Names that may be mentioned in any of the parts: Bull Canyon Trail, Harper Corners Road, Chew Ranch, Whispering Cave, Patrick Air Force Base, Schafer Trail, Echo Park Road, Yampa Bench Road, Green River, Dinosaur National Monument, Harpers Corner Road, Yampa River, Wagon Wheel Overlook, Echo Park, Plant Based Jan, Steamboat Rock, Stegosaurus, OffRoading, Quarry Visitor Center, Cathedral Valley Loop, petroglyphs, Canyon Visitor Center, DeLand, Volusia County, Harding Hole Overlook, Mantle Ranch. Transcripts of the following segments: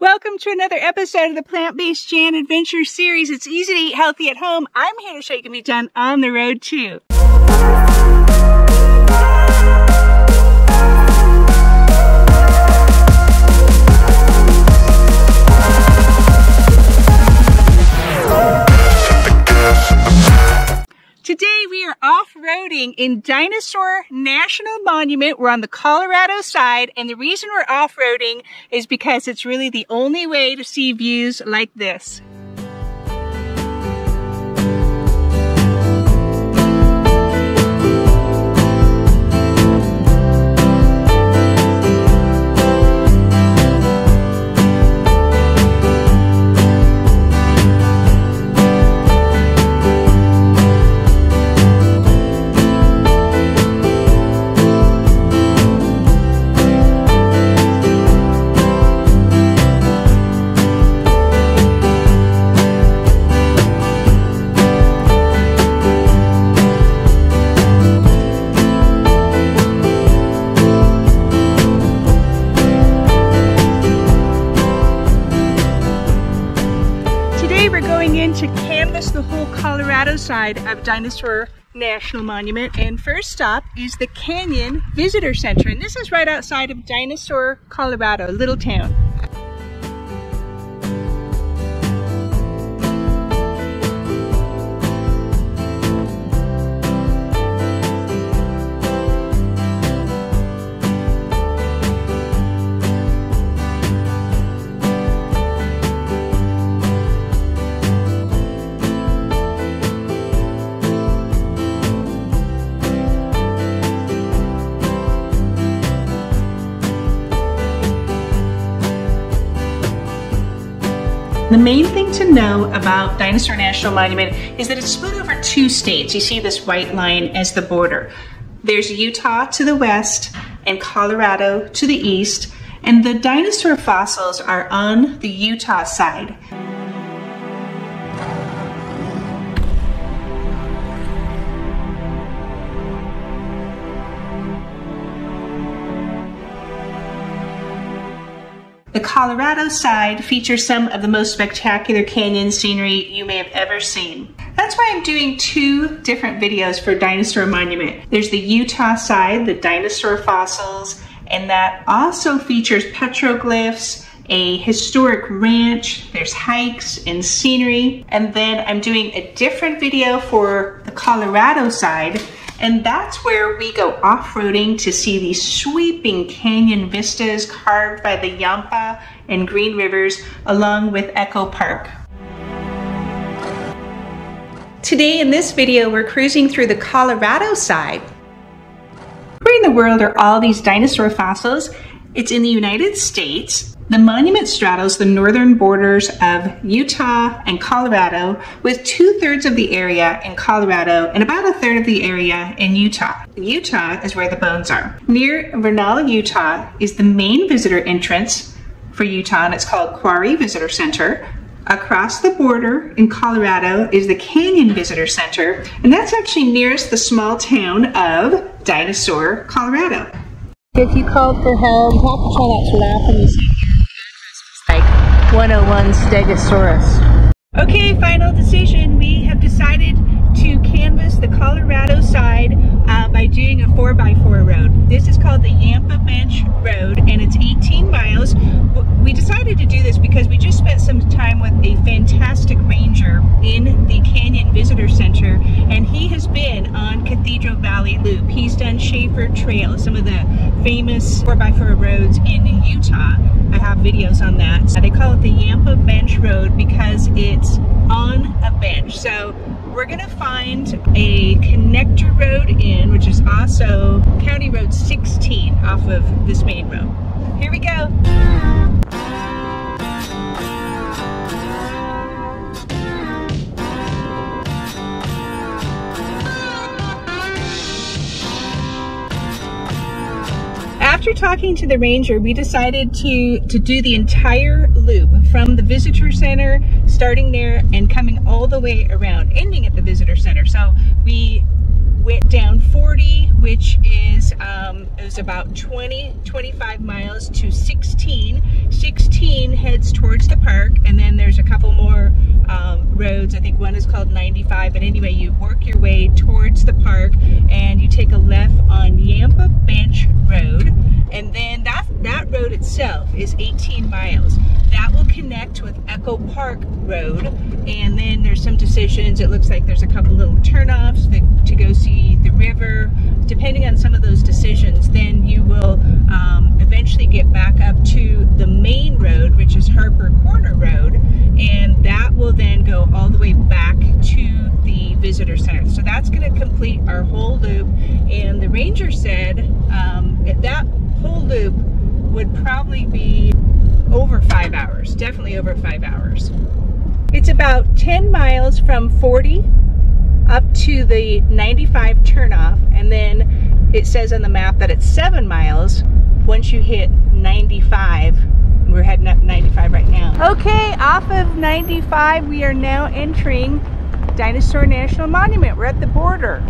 Welcome to another episode of the Plant Based Jan Adventure Series. It's easy to eat healthy at home. I'm here to show you can be done on the road too. Today we are off-roading in Dinosaur National Monument. We're on the Colorado side, and the reason we're off-roading is because it's really the only way to see views like this. To canvas the whole Colorado side of Dinosaur National Monument, and first stop is the Canyon Visitor Center, and this is right outside of Dinosaur, Colorado, a little town. The main thing to know about Dinosaur National Monument is that it's split over two states. You see this white line as the border. There's Utah to the west and Colorado to the east, and the dinosaur fossils are on the Utah side. The Colorado side features some of the most spectacular canyon scenery you may have ever seen. That's why I'm doing two different videos for Dinosaur Monument. There's the Utah side, the dinosaur fossils, and that also features petroglyphs, a historic ranch, there's hikes and scenery. And then I'm doing a different video for the Colorado side, and that's where we go off-roading to see these sweeping canyon vistas carved by the Yampa and Green Rivers, along with Echo Park. Today in this video, we're cruising through the Colorado side. Where in the world are all these dinosaur fossils? It's in the United States. The monument straddles the northern borders of Utah and Colorado, with 2/3 of the area in Colorado and about 1/3 of the area in Utah. Utah is where the bones are. Near Vernal, Utah is the main visitor entrance for Utah, and it's called Quarry Visitor Center. Across the border in Colorado is the Canyon Visitor Center, and that's actually nearest the small town of Dinosaur, Colorado. If you called for help, we'll have to try not to laugh when you see your address. It's like 101 Stegosaurus. Okay, final decision. We have decided to canvas the Colorado side by doing a 4x4 road. This is called the Yampa Bench Road, and it's 18 miles. We decided to do this because we just spent some time with a fantastic ranger in the Canyon Visitor Center, and he has been on Cathedral Valley Loop. He's done Schafer Trail, some of the famous 4x4 roads in Utah. I have videos on that. They call it the Yampa Bench Road because it's on a bench. So we're gonna find a connector road in, which is also County Road 16 off of this main road. Here we go. After talking to the ranger, we decided to do the entire loop from the visitor center, starting there and coming all the way around, ending at the visitor center. So we went down 40, which is it was about 20-25 miles to 16. 16 heads exits towards the park, and then there's a couple more roads. I think one is called 95, but anyway, you work your way towards the park and you take a left on Yampa Bench Road, and then that road itself is 18 miles. That will connect with Echo Park Road, and then there's some decisions. It looks like there's a couple little turnoffs to go see the river. Depending on some of those decisions, then you will eventually get back up to the main road, which is Harper Corner Road, and that will then go all the way back to the visitor center. So that's going to complete our whole loop, and the ranger said that whole loop would probably be over 5 hours, definitely over 5 hours. It's about 10 miles from 40 up to the 95 turnoff, and then it says on the map that it's 7 miles once you hit 95. We're heading up 95 right now. Okay, off of 95 we are now entering Dinosaur National Monument. We're at the border.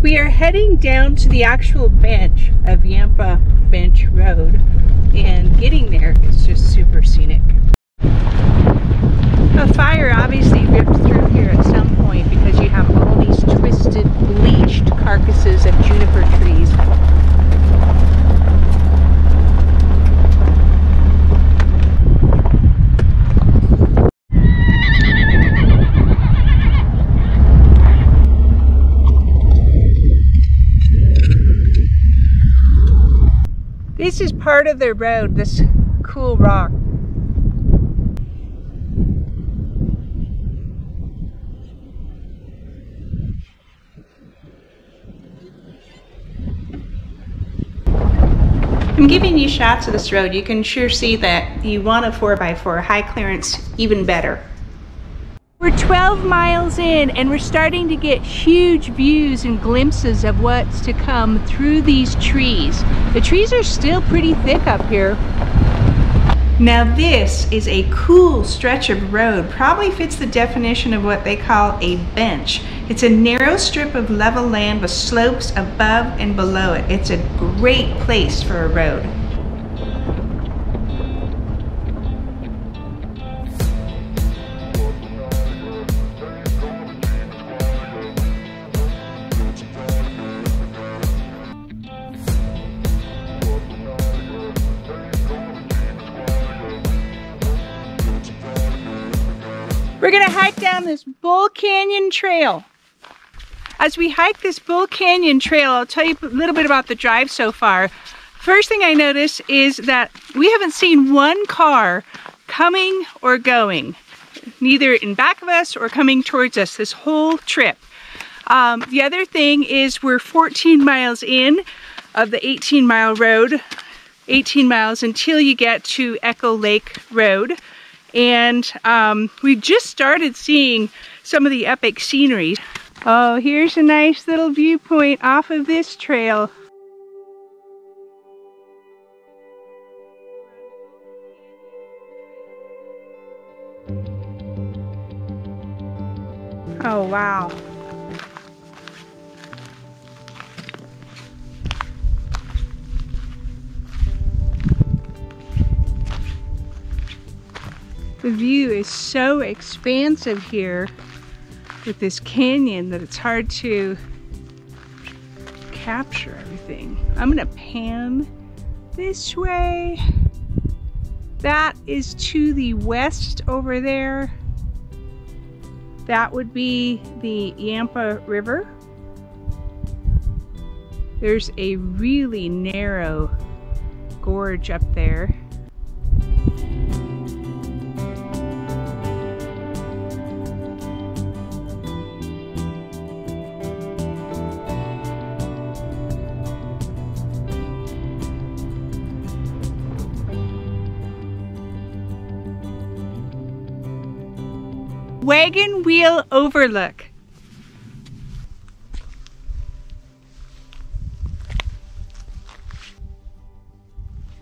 We are heading down to the actual bench of Yampa Bench Road, and getting there is just super scenic. A fire obviously ripped through here at some point because you have all these twisted, bleached carcasses of juniper trees. This is part of their road, this cool rock. I'm giving you shots of this road. You can sure see that you want a 4x4, high clearance, even better. We're 12 miles in, and we're starting to get huge views and glimpses of what's to come through these trees. The trees are still pretty thick up here. Now this is a cool stretch of road. Probably fits the definition of what they call a bench. It's a narrow strip of level land with slopes above and below it. It's a great place for a road. We're gonna hike down this Bull Canyon Trail. As we hike this Bull Canyon Trail, I'll tell you a little bit about the drive so far. First thing I notice is that we haven't seen one car coming or going, neither in back of us or coming towards us this whole trip. The other thing is we're 14 miles in of the 18-mile road, 18 miles until you get to Echo Lake Road. And we just started seeing some of the epic scenery. Oh, here's a nice little viewpoint off of this trail. Oh, wow. The view is so expansive here with this canyon that it's hard to capture everything. I'm gonna pan this way. That is to the west over there. That would be the Yampa River. There's a really narrow gorge up there. Wagon Wheel Overlook.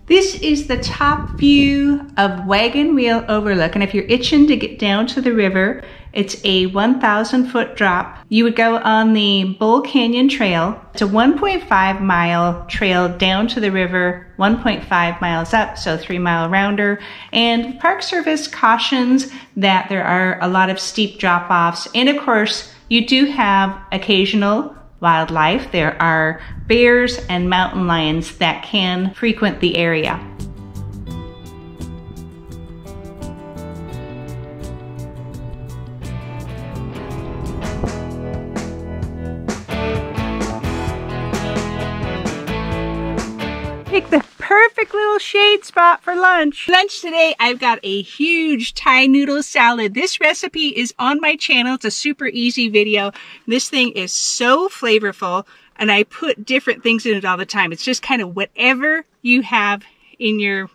This is the top view of Wagon Wheel Overlook, and if you're itching to get down to the river, it's a 1,000-foot drop. You would go on the Bull Canyon Trail. It's a 1.5-mile trail down to the river, 1.5 miles up, so 3-mile rounder. And Park Service cautions that there are a lot of steep drop-offs, and of course, you do have occasional wildlife. There are bears and mountain lions that can frequent the area. Pick the perfect little shade spot for lunch. Lunch today, I've got a huge Thai noodle salad. This recipe is on my channel. It's a super easy video. This thing is so flavorful, and I put different things in it all the time. It's just kind of whatever you have in your,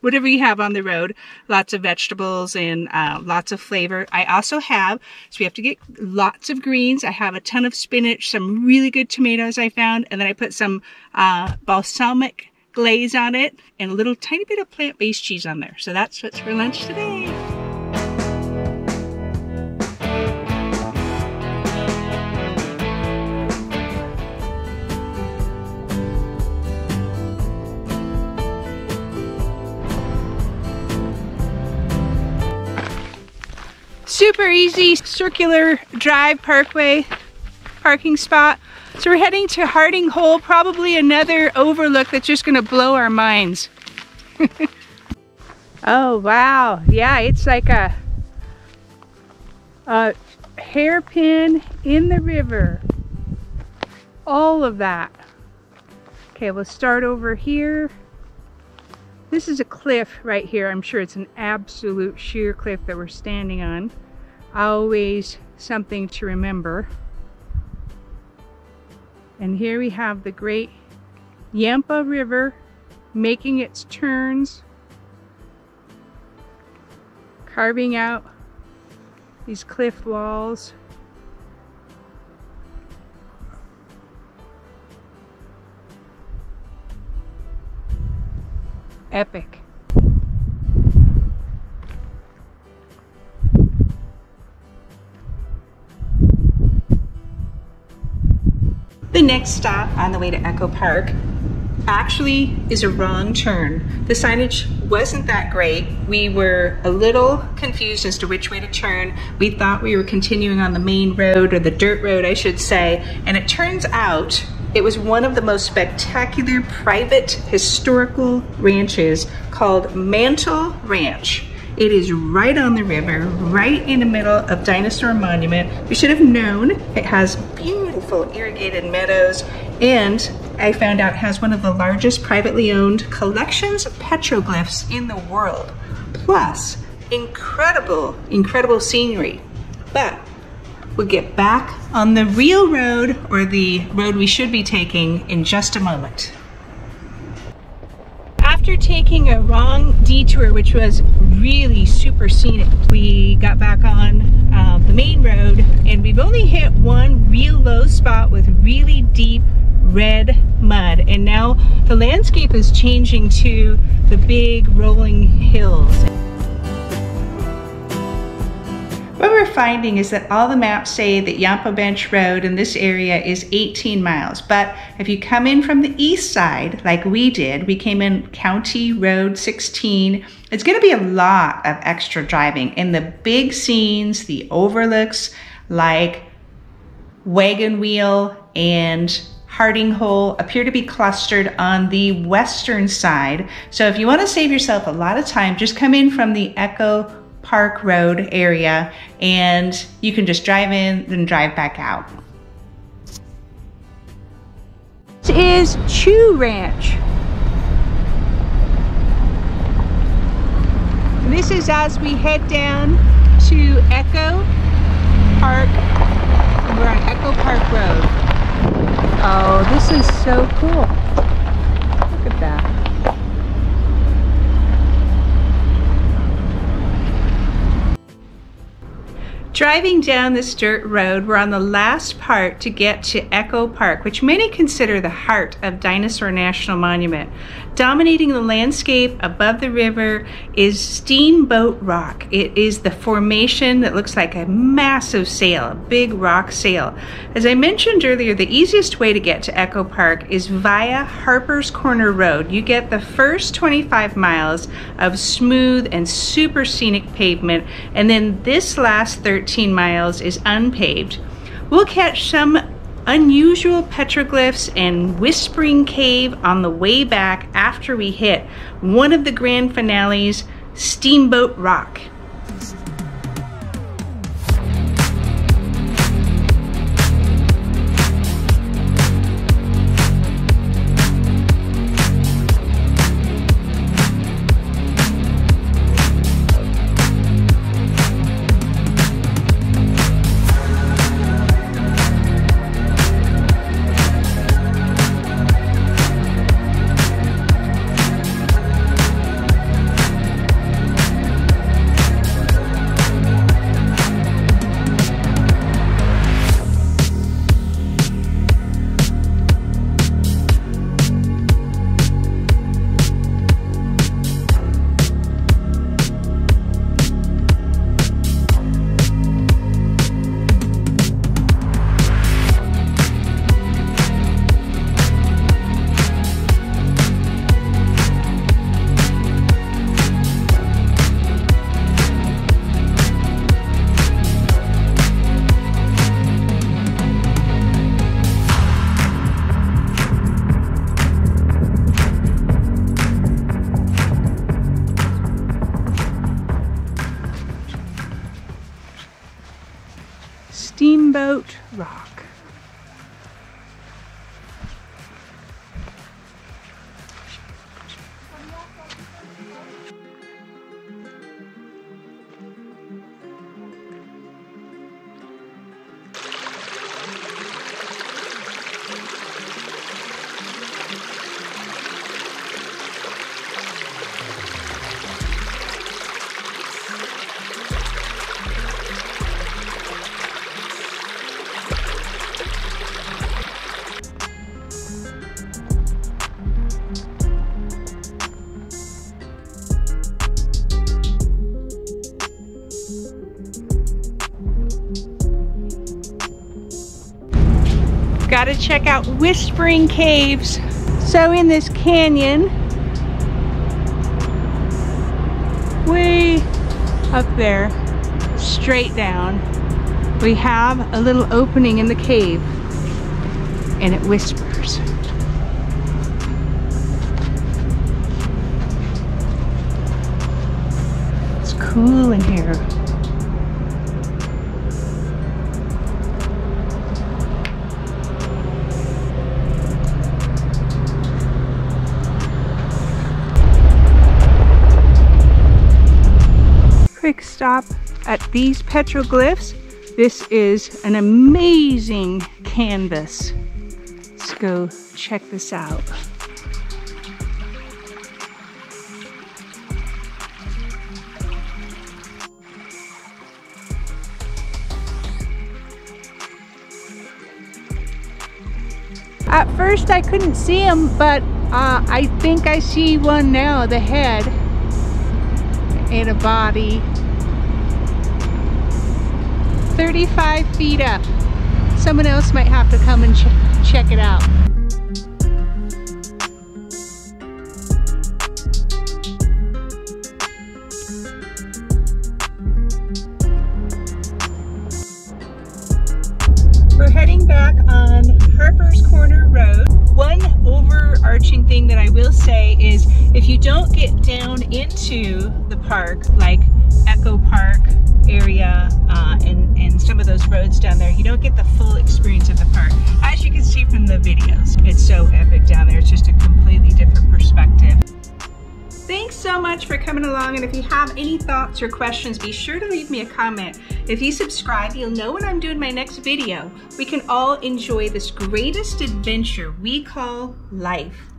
whatever you have on the road. Lots of vegetables and lots of flavor. I also have, so we have to get lots of greens. I have a ton of spinach, some really good tomatoes I found, and then I put some balsamic glaze on it and a little tiny bit of plant-based cheese on there. So that's what's for lunch today. Super easy circular drive parkway parking spot. So we're heading to Harding Hole, probably another overlook that's just gonna blow our minds. Oh wow, yeah, it's like a hairpin in the river. All of that. Okay, we'll start over here. This is a cliff right here. I'm sure it's an absolute sheer cliff that we're standing on. Always something to remember. And here we have the great Yampa River making its turns, carving out these cliff walls. Epic. The next stop on the way to Echo Park actually is a wrong turn. The signage wasn't that great. We were a little confused as to which way to turn. We thought we were continuing on the main road, or the dirt road, I should say, and it turns out it was one of the most spectacular private historical ranches called Mantle Ranch. It is right on the river, right in the middle of Dinosaur Monument. We should have known. It has beautiful irrigated meadows, and I found out it has one of the largest privately owned collections of petroglyphs in the world. Plus, incredible scenery. But we'll get back on the real road, or the road we should be taking, in just a moment. After taking a wrong detour, which was really super scenic, we got back on the main road, and we've only hit one real low spot with really deep red mud, and now the landscape is changing to the big rolling hills. What we're finding is that all the maps say that Yampa Bench Road in this area is 18 miles, but if you come in from the east side, like we did, we came in County Road 16, it's gonna be a lot of extra driving, and the big scenes, the overlooks like Wagon Wheel and Harding Hole, appear to be clustered on the western side. So if you wanna save yourself a lot of time, just come in from the Echo Park Road area, and you can just drive in and drive back out. This is Chew Ranch. And this is as we head down to Echo Park. We're on Echo Park Road. Oh, this is so cool. Look at that. Driving down this dirt road, we're on the last part to get to Echo Park, which many consider the heart of Dinosaur National Monument. Dominating the landscape above the river is Steamboat Rock. It is the formation that looks like a massive sail, a big rock sail. As I mentioned earlier, the easiest way to get to Echo Park is via Harpers Corner Road. You get the first 25 miles of smooth and super scenic pavement, and then this last 13 miles is unpaved. We'll catch some unusual petroglyphs and Whispering Cave on the way back after we hit one of the grand finales, Steamboat Rock. Steamboat Rock. Gotta check out Whispering Caves. So in this canyon, way up there, straight down, we have a little opening in the cave and it whispers. It's cool in here. Stop at these petroglyphs. This is an amazing canvas. Let's go check this out. At first I couldn't see them, but I think I see one now, the head and a body. 35 feet up. Someone else might have to come and check it out. We're heading back on Harpers Corner Road. One overarching thing that I will say is if you don't get down into the park, like Echo Park area and some of those roads down there, you don't get the full experience of the park. As you can see from the videos, it's so epic down there. It's just a completely different perspective. Thanks so much for coming along, and if you have any thoughts or questions, be sure to leave me a comment. If you subscribe, you'll know when I'm doing my next video. We can all enjoy this greatest adventure we call life.